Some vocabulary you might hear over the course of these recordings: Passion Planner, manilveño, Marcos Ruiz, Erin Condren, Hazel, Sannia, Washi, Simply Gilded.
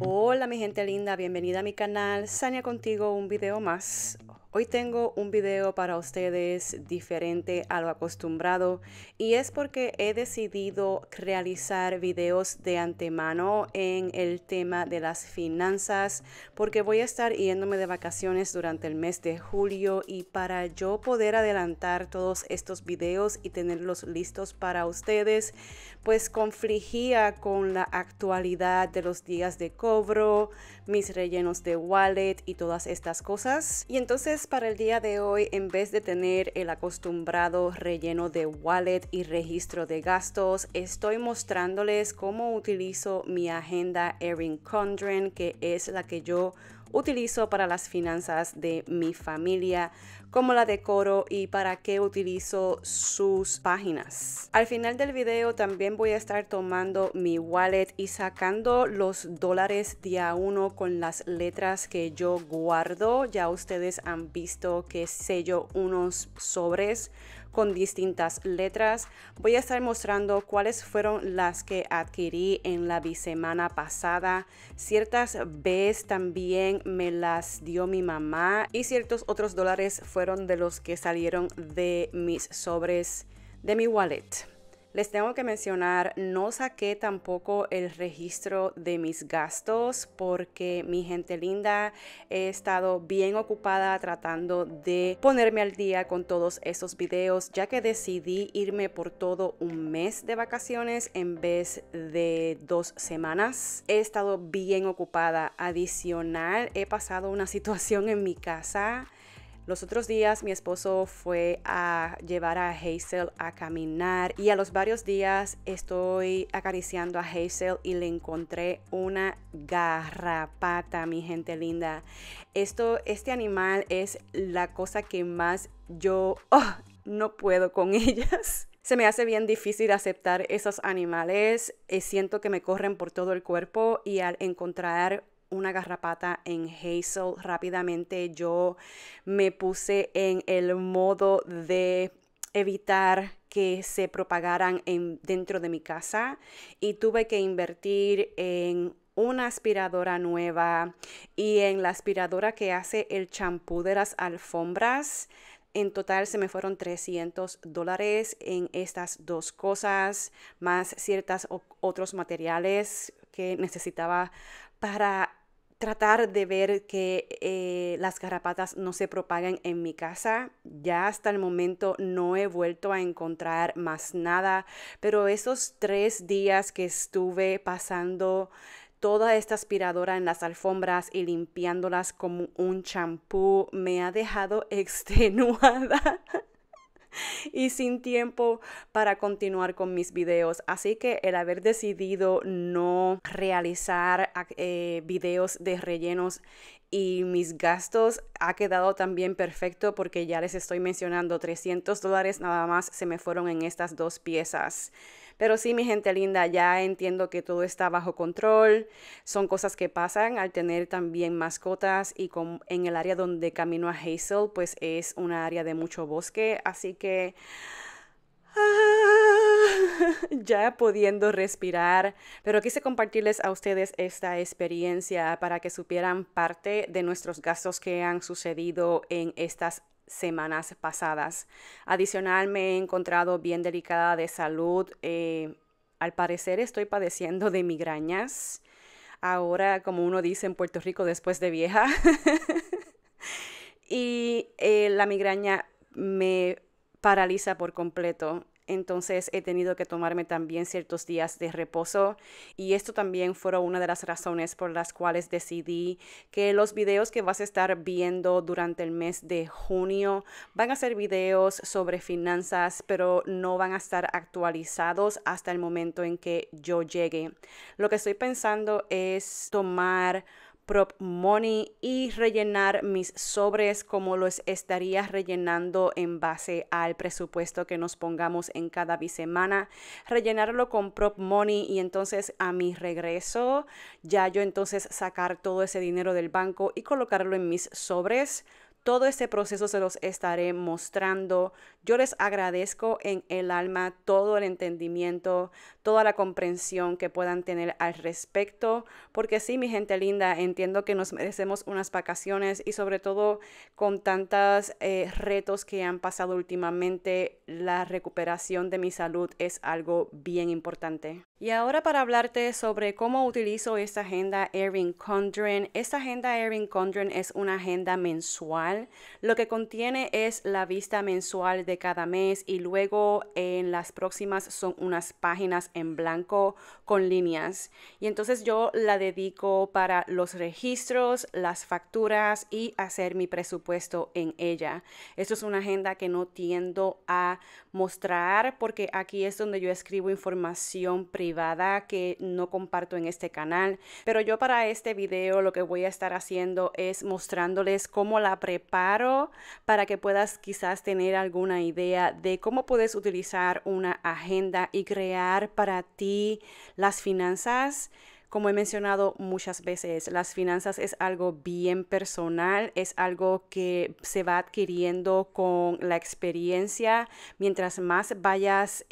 Hola mi gente linda, bienvenida a mi canal Sannia contigo, un video más. Hoy tengo un video para ustedes diferente a lo acostumbrado y es porque he decidido realizar videos de antemano en el tema de las finanzas porque voy a estar yéndome de vacaciones durante el mes de julio y para yo poder adelantar todos estos videos y tenerlos listos para ustedes, pues confligía con la actualidad de los días de cobro, mis rellenos de wallet y todas estas cosas. Y entonces para el día de hoy, en vez de tener el acostumbrado relleno de wallet y registro de gastos, estoy mostrándoles cómo utilizo mi agenda Erin Condren, que es la que yo utilizo para las finanzas de mi familia, cómo la decoro y para qué utilizo sus páginas. Al final del video también voy a estar tomando mi wallet y sacando los dólares día uno con las letras que yo guardo. Ya ustedes han visto que sello unos sobres con distintas letras. Voy a estar mostrando cuáles fueron las que adquirí en la bisemana pasada. Ciertas Bs también me las dio mi mamá y ciertos otros dólares fueron de los que salieron de mis sobres de mi wallet. Les tengo que mencionar, no saqué tampoco el registro de mis gastos porque mi gente linda, he estado bien ocupada tratando de ponerme al día con todos esos videos, ya que decidí irme por todo un mes de vacaciones en vez de 2 semanas. He estado bien ocupada. Adicional, he pasado una situación en mi casa. Los otros días mi esposo fue a llevar a Hazel a caminar y a los varios días estoy acariciando a Hazel y le encontré una garrapata, mi gente linda. Este animal es la cosa que más yo no puedo con ellas. Se me hace bien difícil aceptar esos animales. Siento que me corren por todo el cuerpo y al encontrar una garrapata en Hazel, rápidamente yo me puse en el modo de evitar que se propagaran dentro de mi casa y tuve que invertir en una aspiradora nueva y en la aspiradora que hace el champú de las alfombras. En total se me fueron $300 en estas 2 cosas, más ciertos otros materiales que necesitaba para tratar de ver que las garrapatas no se propaguen en mi casa. Ya hasta el momento no he vuelto a encontrar más nada, pero esos 3 días que estuve pasando toda esta aspiradora en las alfombras y limpiándolas como un champú me ha dejado extenuada y sin tiempo para continuar con mis videos, así que el haber decidido no realizar videos de rellenos y mis gastos ha quedado también perfecto porque ya les estoy mencionando $300 nada más se me fueron en estas 2 piezas. Pero sí, mi gente linda, ya entiendo que todo está bajo control. Son cosas que pasan al tener también mascotas y en el área donde camino a Hazel, pues es una área de mucho bosque. Así que ya pudiendo respirar, pero quise compartirles a ustedes esta experiencia para que supieran parte de nuestros gastos que han sucedido en estas semanas pasadas. Adicional, me he encontrado bien delicada de salud. Al parecer estoy padeciendo de migrañas. Ahora, como uno dice en Puerto Rico, después de vieja. Y la migraña me paraliza por completo. Entonces he tenido que tomarme también ciertos días de reposo y esto también fueron una de las razones por las cuales decidí que los videos que vas a estar viendo durante el mes de junio van a ser videos sobre finanzas, pero no van a estar actualizados hasta el momento en que yo llegue. Lo que estoy pensando es tomar prop money y rellenar mis sobres como los estaría rellenando en base al presupuesto que nos pongamos en cada bisemana, rellenarlo con prop money y entonces a mi regreso ya yo entonces sacar todo ese dinero del banco y colocarlo en mis sobres. Todo este proceso se los estaré mostrando. Yo les agradezco en el alma todo el entendimiento, toda la comprensión que puedan tener al respecto, porque sí, mi gente linda, entiendo que nos merecemos unas vacaciones y sobre todo con tantos retos que han pasado últimamente, la recuperación de mi salud es algo bien importante. Y ahora para hablarte sobre cómo utilizo esta agenda Erin Condren. Esta agenda Erin Condren es una agenda mensual. Lo que contiene es la vista mensual de cada mes y luego en las próximas son unas páginas en blanco con líneas, y entonces yo la dedico para los registros, las facturas y hacer mi presupuesto en ella. Esto es una agenda que no tiendo a mostrar porque aquí es donde yo escribo información privada que no comparto en este canal, pero yo para este video lo que voy a estar haciendo es mostrándoles cómo la preparo para que puedas quizás tener alguna idea de cómo puedes utilizar una agenda y crear para ti las finanzas. Como he mencionado muchas veces, las finanzas es algo bien personal, es algo que se va adquiriendo con la experiencia. Mientras más vayas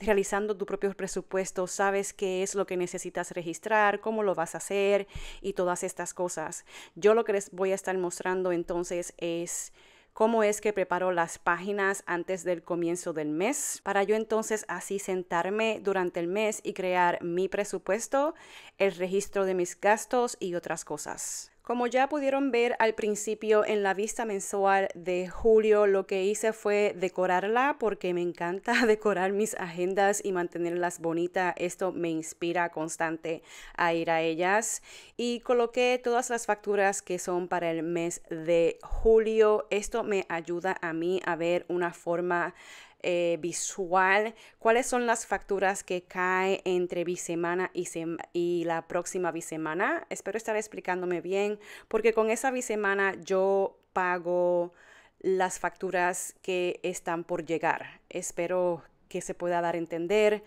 realizando tu propio presupuesto, sabes qué es lo que necesitas registrar, cómo lo vas a hacer y todas estas cosas. Yo lo que les voy a estar mostrando entonces es cómo es que preparo las páginas antes del comienzo del mes, para yo entonces así sentarme durante el mes y crear mi presupuesto, el registro de mis gastos y otras cosas. Como ya pudieron ver al principio en la vista mensual de julio, lo que hice fue decorarla porque me encanta decorar mis agendas y mantenerlas bonitas. Esto me inspira constante a ir a ellas. Y coloqué todas las facturas que son para el mes de julio. Esto me ayuda a mí a ver una forma visual, cuáles son las facturas que caen entre bisemana y la próxima bisemana. Espero estar explicándome bien, porque con esa bisemana yo pago las facturas que están por llegar. Espero que se pueda dar a entender.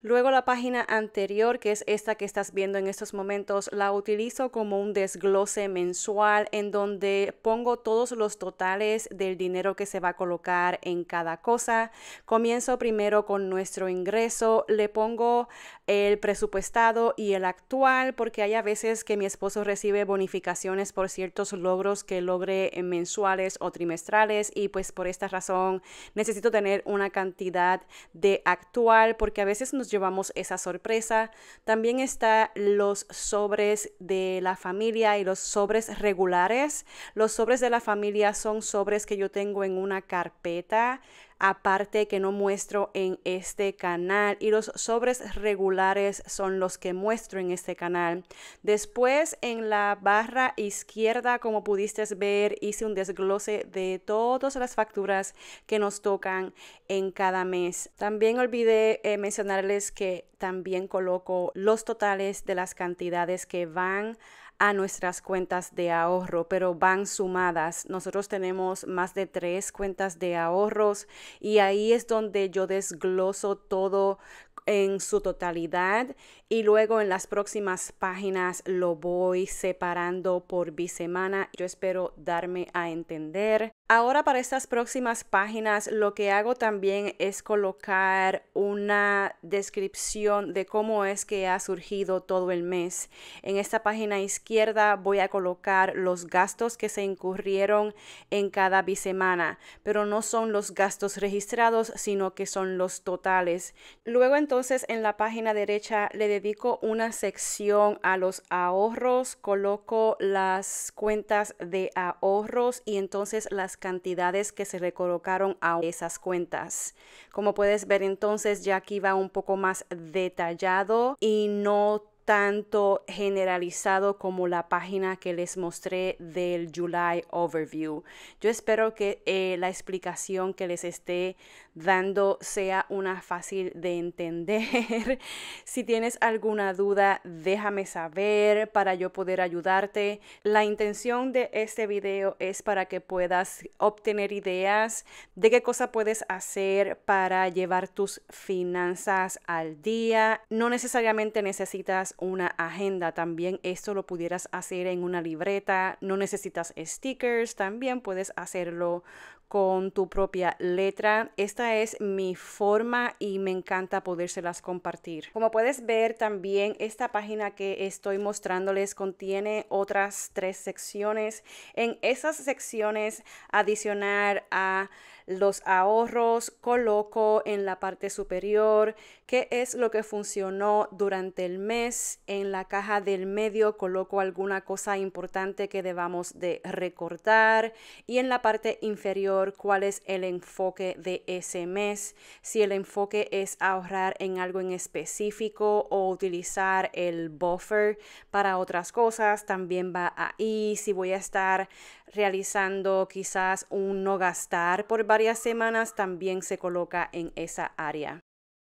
Luego la página anterior, que es esta que estás viendo en estos momentos, la utilizo como un desglose mensual en donde pongo todos los totales del dinero que se va a colocar en cada cosa. Comienzo primero con nuestro ingreso, le pongo el presupuestado y el actual, porque hay a veces que mi esposo recibe bonificaciones por ciertos logros que logre mensuales o trimestrales, y pues por esta razón necesito tener una cantidad de actual porque a veces nos llevamos esa sorpresa. También está los sobres de la familia y los sobres regulares. Los sobres de la familia son sobres que yo tengo en una carpeta aparte que no muestro en este canal, y los sobres regulares son los que muestro en este canal. Después en la barra izquierda, como pudiste ver, hice un desglose de todas las facturas que nos tocan en cada mes. También olvidé mencionarles que también coloco los totales de las cantidades que van a nuestras cuentas de ahorro, pero van sumadas. Nosotros tenemos más de 3 cuentas de ahorros y ahí es donde yo desgloso todo en su totalidad, y luego en las próximas páginas lo voy separando por bisemana. Yo espero darme a entender. Ahora para estas próximas páginas lo que hago también es colocar una descripción de cómo es que ha surgido todo el mes. En esta página izquierda voy a colocar los gastos que se incurrieron en cada bisemana, pero no son los gastos registrados, sino que son los totales. Luego entonces en la página derecha le dedico una sección a los ahorros, coloco las cuentas de ahorros y entonces las cantidades que se le colocaron a esas cuentas. Como puedes ver entonces ya aquí va un poco más detallado y no tanto generalizado como la página que les mostré del July Overview. Yo espero que la explicación que les esté dando sea una fácil de entender. Si tienes alguna duda, déjame saber para yo poder ayudarte. La intención de este video es para que puedas obtener ideas de qué cosa puedes hacer para llevar tus finanzas al día. No necesariamente necesitas una agenda, también esto lo pudieras hacer en una libreta. No necesitas stickers, también puedes hacerlo con tu propia letra. Esta es mi forma y me encanta podérselas compartir. Como puedes ver, también esta página que estoy mostrándoles contiene otras 3 secciones. En esas secciones, adicionar a los ahorros, coloco en la parte superior qué es lo que funcionó durante el mes. En la caja del medio coloco alguna cosa importante que debamos de recortar, y en la parte inferior cuál es el enfoque de ese mes, si el enfoque es ahorrar en algo en específico o utilizar el buffer para otras cosas, también va ahí. Si voy a estar realizando quizás un no gastar por varias semanas, también se coloca en esa área.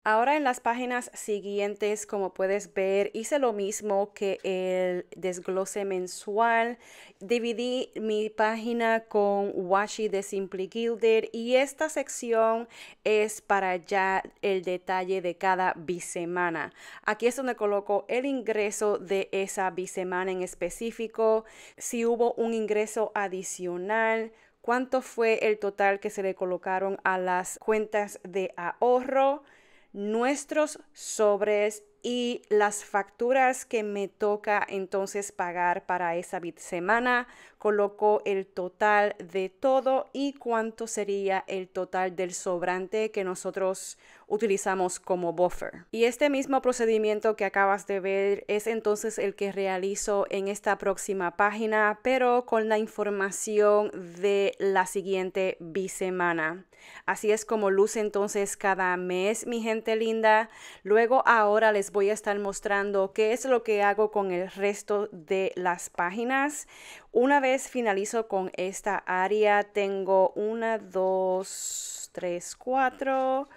Ahora en las páginas siguientes, como puedes ver, hice lo mismo que el desglose mensual. Dividí mi página con Washi de Simply Gilded, y esta sección es para ya el detalle de cada bisemana. Aquí es donde coloco el ingreso de esa bisemana en específico, si hubo un ingreso adicional, cuánto fue el total que se le colocaron a las cuentas de ahorro, nuestros sobres y las facturas que me toca entonces pagar para esa semana. Coloco el total de todo y cuánto sería el total del sobrante que nosotros utilizamos como buffer. Y este mismo procedimiento que acabas de ver es entonces el que realizo en esta próxima página, pero con la información de la siguiente bisemana. Así es como luce entonces cada mes, mi gente linda. Luego ahora les voy a estar mostrando qué es lo que hago con el resto de las páginas. Una vez finalizo con esta área, tengo 1, 2, 3, 4,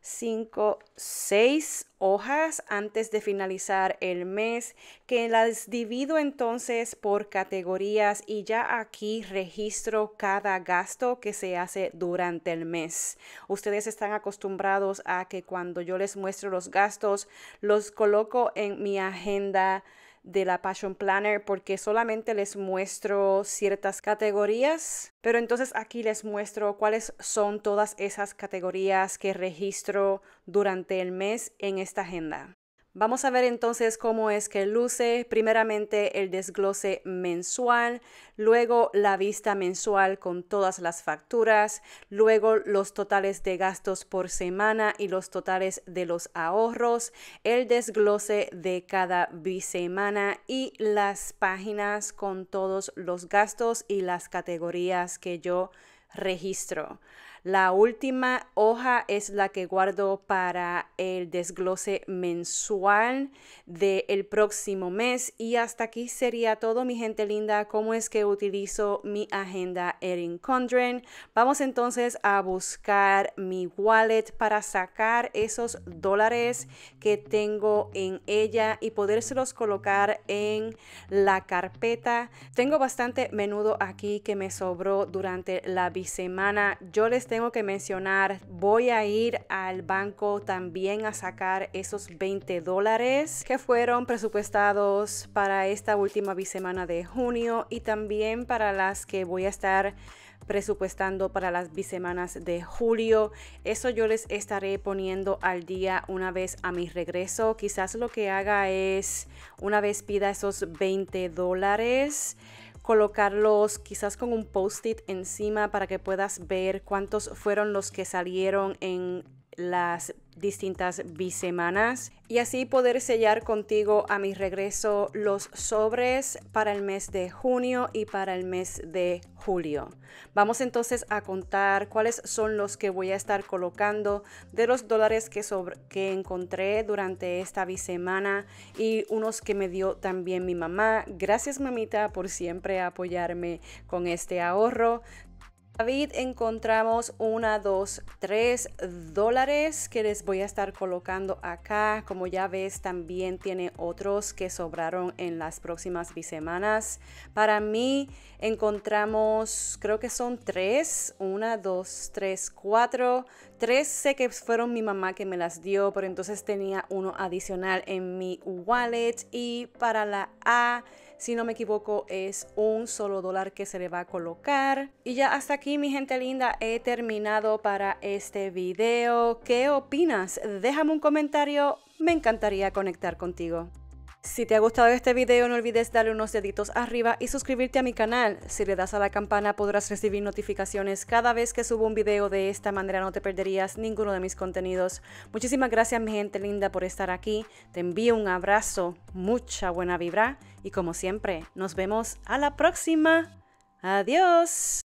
5, 6 hojas antes de finalizar el mes, que las divido entonces por categorías, y ya aquí registro cada gasto que se hace durante el mes. Ustedes están acostumbrados a que cuando yo les muestro los gastos, los coloco en mi agenda de la Passion Planner, porque solamente les muestro ciertas categorías, pero entonces aquí les muestro cuáles son todas esas categorías que registro durante el mes en esta agenda. Vamos a ver entonces cómo es que luce. Primeramente el desglose mensual, luego la vista mensual con todas las facturas, luego los totales de gastos por semana y los totales de los ahorros, el desglose de cada bisemana y las páginas con todos los gastos y las categorías que yo registro. La última hoja es la que guardo para el desglose mensual del próximo mes. Y hasta aquí sería todo, mi gente linda, cómo es que utilizo mi agenda Erin Condren. Vamos entonces a buscar mi wallet para sacar esos dólares que tengo en ella y podérselos colocar en la carpeta. Tengo bastante menudo aquí que me sobró durante la bisemana. Yo les tengo que mencionar, voy a ir al banco también a sacar esos 20 dólares que fueron presupuestados para esta última bisemana de junio, y también para las que voy a estar presupuestando para las bisemanas de julio. Eso yo les estaré poniendo al día una vez a mi regreso. Quizás lo que haga es, una vez pida esos 20 dólares, colocarlos quizás con un post-it encima para que puedas ver cuántos fueron los que salieron en las distintas bisemanas, y así poder sellar contigo a mi regreso los sobres para el mes de junio y para el mes de julio. Vamos entonces a contar cuáles son los que voy a estar colocando de los dólares que encontré durante esta bisemana, y unos que me dio también mi mamá. Gracias, mamita, por siempre apoyarme con este ahorro. David, encontramos 1, 2, 3 dólares que les voy a estar colocando acá. Como ya ves, también tiene otros que sobraron en las próximas bisemanas. Para mí encontramos, creo que son 3, 1, 2, 3, 4. 3 sé que fueron mi mamá que me las dio, pero entonces tenía uno adicional en mi wallet. Y para la A, si no me equivoco, es un solo $1 que se le va a colocar. Y ya hasta aquí, mi gente linda, he terminado para este video. ¿Qué opinas? Déjame un comentario, me encantaría conectar contigo. Si te ha gustado este video, no olvides darle unos deditos arriba y suscribirte a mi canal. Si le das a la campana podrás recibir notificaciones cada vez que subo un video. De esta manera no te perderías ninguno de mis contenidos. Muchísimas gracias, mi gente linda, por estar aquí. Te envío un abrazo, mucha buena vibra y como siempre, nos vemos a la próxima. Adiós.